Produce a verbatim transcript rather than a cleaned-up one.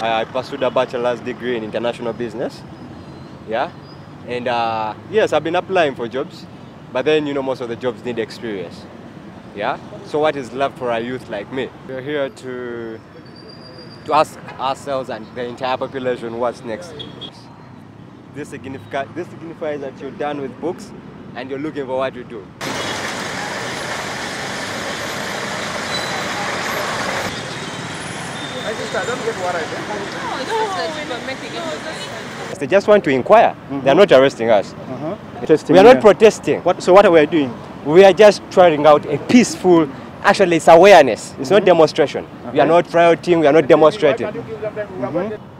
I pursued a bachelor's degree in international business, yeah, and uh, yes, I've been applying for jobs, but then you know most of the jobs need experience, yeah. So what is left for a youth like me? We're here to to ask ourselves and the entire population what's next. This signifies, this signifies that you're done with books and you're looking for what you do. I just I don't get what I do. No, it's like making it. They just want to inquire. Mm-hmm. They are not arresting us. Uh-huh. We are not yeah. protesting. What, so what are we doing? We are just trying out a peaceful. Actually, it's awareness. It's mm-hmm. not demonstration. Okay. We are not rioting. We are not demonstrating. Mm-hmm.